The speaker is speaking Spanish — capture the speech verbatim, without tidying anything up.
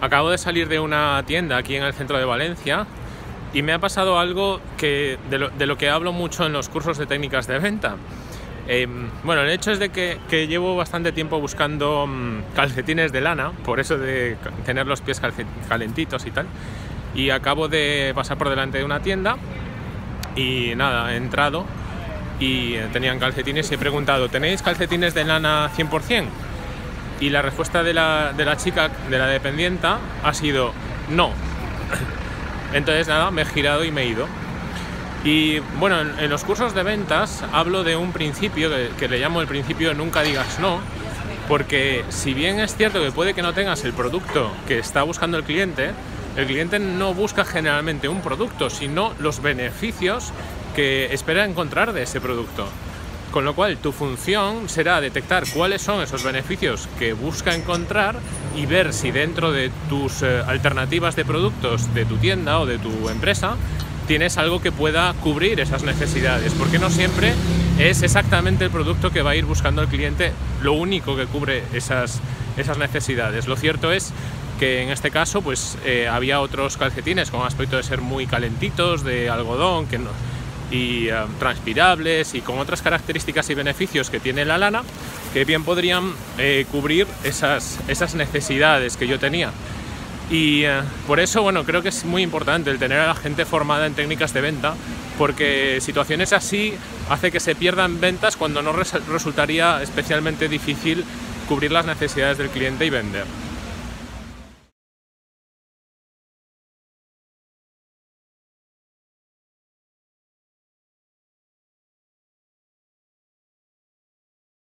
Acabo de salir de una tienda aquí en el centro de Valencia y me ha pasado algo que, de, lo, de lo que hablo mucho en los cursos de técnicas de venta. Eh, bueno, el hecho es de que, que llevo bastante tiempo buscando mmm, calcetines de lana, por eso de tener los pies calentitos y tal, y acabo de pasar por delante de una tienda y nada, he entrado y tenían calcetines y he preguntado: ¿tenéis calcetines de lana cien por cien? Y la respuesta de la, de la chica, de la dependienta, ha sido no. Entonces nada, me he girado y me he ido. Y bueno, en, en los cursos de ventas hablo de un principio que, que le llamo el principio nunca digas no, porque si bien es cierto que puede que no tengas el producto que está buscando el cliente, el cliente no busca generalmente un producto, sino los beneficios que espera encontrar de ese producto. Con lo cual, tu función será detectar cuáles son esos beneficios que busca encontrar y ver si dentro de tus eh, alternativas de productos de tu tienda o de tu empresa tienes algo que pueda cubrir esas necesidades, porque no siempre es exactamente el producto que va a ir buscando el cliente lo único que cubre esas, esas necesidades. Lo cierto es que en este caso pues, eh, había otros calcetines con aspecto de ser muy calentitos, de algodón, que no... y uh, transpirables y con otras características y beneficios que tiene la lana que bien podrían eh, cubrir esas, esas necesidades que yo tenía. Y uh, por eso, bueno, creo que es muy importante el tener a la gente formada en técnicas de venta, porque situaciones así hace que se pierdan ventas cuando no res- resultaría especialmente difícil cubrir las necesidades del cliente y vender.